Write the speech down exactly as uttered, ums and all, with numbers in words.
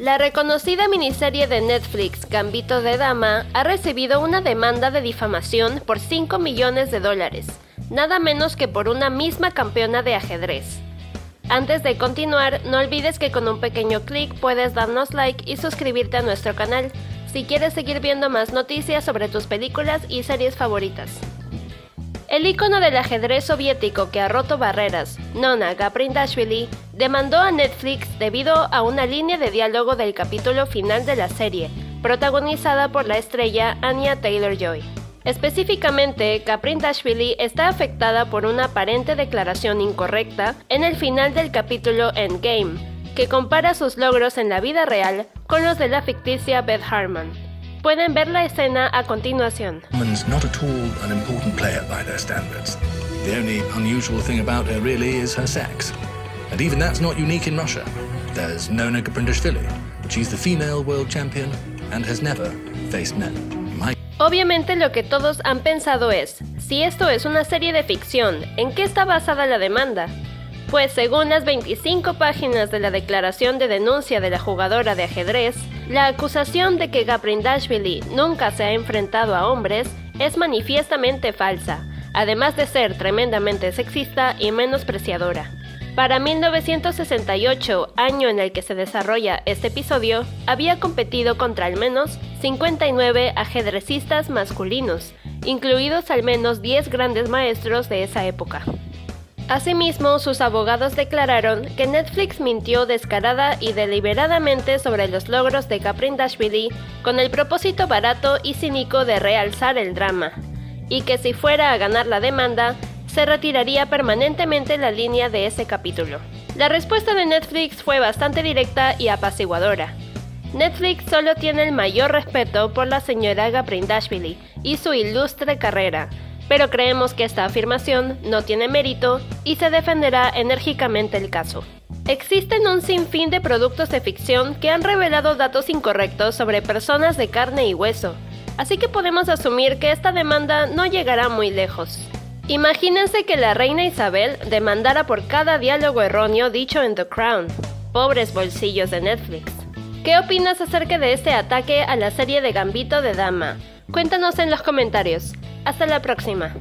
La reconocida miniserie de Netflix, Gambito de Dama, ha recibido una demanda de difamación por cinco millones de dólares, nada menos que por una misma campeona de ajedrez. Antes de continuar, no olvides que con un pequeño clic puedes darnos like y suscribirte a nuestro canal, si quieres seguir viendo más noticias sobre tus películas y series favoritas. El ícono del ajedrez soviético que ha roto barreras, Nona Gaprindashvili, demandó a Netflix debido a una línea de diálogo del capítulo final de la serie, protagonizada por la estrella Anya Taylor-Joy. Específicamente, Gaprindashvili está afectada por una aparente declaración incorrecta en el final del capítulo Endgame, que compara sus logros en la vida real con los de la ficticia Beth Harmon. Pueden ver la escena a continuación. Harmon's not at all an important player by their standards. The only unusual thing about her really is her sex. And even that's not unique in Russia. There's Nona Gaprindashvili. She's the female world champion and has never faced men. My... Obviamente lo que todos han pensado es, si esto es una serie de ficción, ¿en qué está basada la demanda? Pues según las veinticinco páginas de la declaración de denuncia de la jugadora de ajedrez, la acusación de que Gaprindashvili nunca se ha enfrentado a hombres es manifiestamente falsa, además de ser tremendamente sexista y menospreciadora. Para mil novecientos sesenta y ocho, año en el que se desarrolla este episodio, había competido contra al menos cincuenta y nueve ajedrecistas masculinos, incluidos al menos diez grandes maestros de esa época. Asimismo, sus abogados declararon que Netflix mintió descarada y deliberadamente sobre los logros de Gaprindashvili con el propósito barato y cínico de realzar el drama, y que si fuera a ganar la demanda, se retiraría permanentemente la línea de ese capítulo. La respuesta de Netflix fue bastante directa y apaciguadora. Netflix solo tiene el mayor respeto por la señora Gaprindashvili y su ilustre carrera, pero creemos que esta afirmación no tiene mérito y se defenderá enérgicamente el caso. Existen un sinfín de productos de ficción que han revelado datos incorrectos sobre personas de carne y hueso, así que podemos asumir que esta demanda no llegará muy lejos. Imagínense que la reina Isabel demandara por cada diálogo erróneo dicho en The Crown. Pobres bolsillos de Netflix. ¿Qué opinas acerca de este ataque a la serie de Gambito de Dama? Cuéntanos en los comentarios. Hasta la próxima.